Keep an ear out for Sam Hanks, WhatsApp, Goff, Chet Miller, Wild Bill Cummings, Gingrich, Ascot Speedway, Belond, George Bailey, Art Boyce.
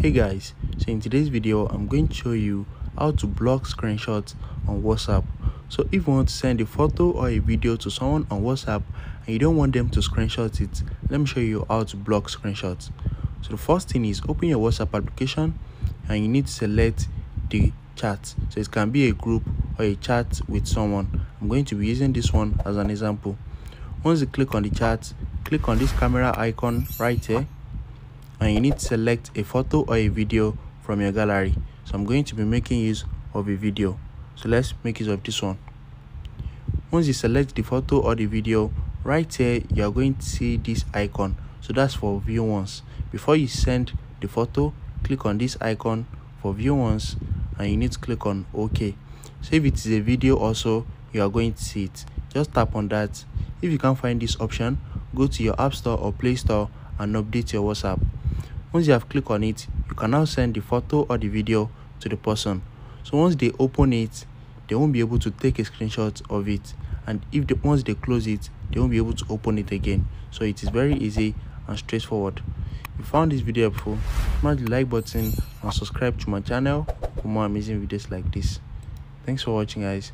Hey guys, so in today's video I'm going to show you how to block screenshots on WhatsApp. So if you want to send a photo or a video to someone on WhatsApp and you don't want them to screenshot it, let me show you how to block screenshots. So the first thing is open your WhatsApp application and you need to select the chat. So it can be a group or a chat with someone. I'm going to be using this one as an example. Once you click on the chat, click on this camera icon right here. And you need to select a photo or a video from your gallery. So I'm going to be making use of a video, so let's make use of this one. Once you select the photo or the video, right here you are going to see this icon, so that's for view once. Before you send the photo, click on this icon for view once and you need to click on OK. So if it is a video also, you are going to see it. Just tap on that. If you can't find this option, go to your App Store or Play Store and update your WhatsApp. Once you have clicked on it, you can now send the photo or the video to the person. So once they open it, they won't be able to take a screenshot of it, and once they close it, they won't be able to open it again. So it is very easy and straightforward. If you found this video helpful, smash the like button and subscribe to my channel for more amazing videos like this. Thanks for watching guys.